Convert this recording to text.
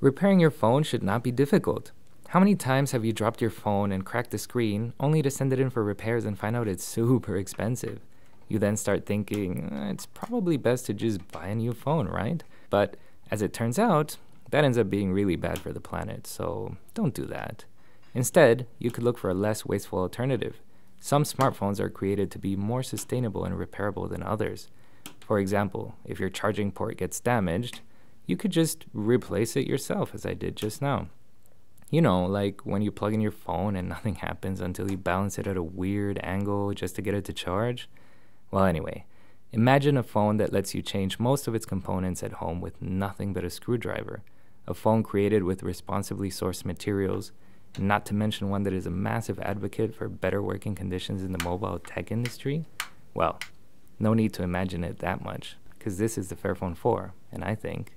Repairing your phone should not be difficult. How many times have you dropped your phone and cracked the screen only to send it in for repairs and find out it's super expensive? You then start thinking, it's probably best to just buy a new phone, right? But as it turns out, that ends up being really bad for the planet, so don't do that. Instead, you could look for a less wasteful alternative. Some smartphones are created to be more sustainable and repairable than others. For example, if your charging port gets damaged, you could just replace it yourself, as I did just now. You know, like when you plug in your phone and nothing happens until you balance it at a weird angle just to get it to charge. Well, anyway, imagine a phone that lets you change most of its components at home with nothing but a screwdriver. A phone created with responsibly sourced materials, not to mention one that is a massive advocate for better working conditions in the mobile tech industry. Well, no need to imagine it that much, because this is the Fairphone 4, and I think